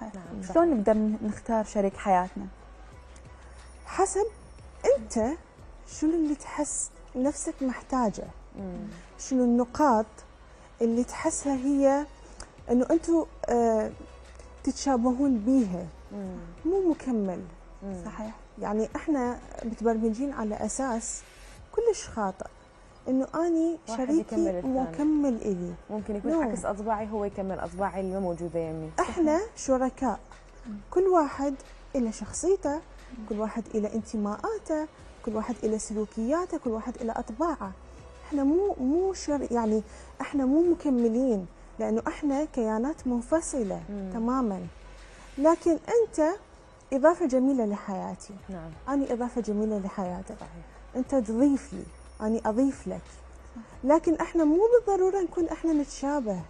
صحيح. نعم. شلون نقدر نختار شريك حياتنا؟ حسب أنت شنو اللي تحس نفسك محتاجة، شنو النقاط اللي تحسها هي أنه أنتوا تتشابهون بيها، مو مكمل. صحيح. يعني احنا متبرمجين على أساس كلش خاطئ انه اني شريكي مكمل الي، ممكن يكون عكس اصبعي، هو يكمل اصبعي اللي موجوده يمي. احنا شركاء، كل واحد له شخصيته، كل واحد له انتماءاته، كل واحد له سلوكياته، كل واحد له اطباعه. احنا مو يعني احنا مو مكملين، لانه احنا كيانات منفصله تماما. لكن انت اضافه جميله لحياتي. نعم. انا اضافه جميله لحياتك. صحيح. انت تضيف لي، أنا أضيف لك، لكن إحنا مو بالضرورة نكون إحنا نتشابه.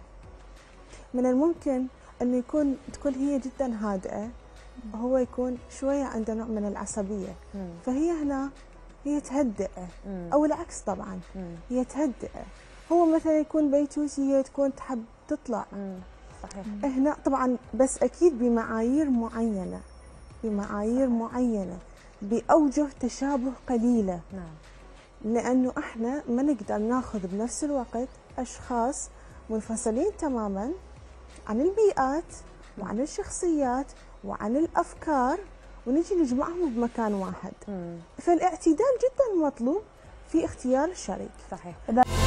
من الممكن أن تكون هي جدا هادئة، هو يكون شوية عنده نوع من العصبية، فهي هنا هي تهدئة، أو العكس طبعا، هي تهدئة، هو مثلا يكون بيتوتي، هي تكون تحب تطلع. صحيح. هنا طبعا بس أكيد بمعايير معينة، بمعايير معينة، بأوجه تشابه قليلة. نعم. لأنه إحنا ما نقدر ناخذ بنفس الوقت أشخاص منفصلين تماماً عن البيئات وعن الشخصيات وعن الأفكار ونجي نجمعهم بمكان واحد. فالاعتدال جداً مطلوب في اختيار الشريك. صحيح.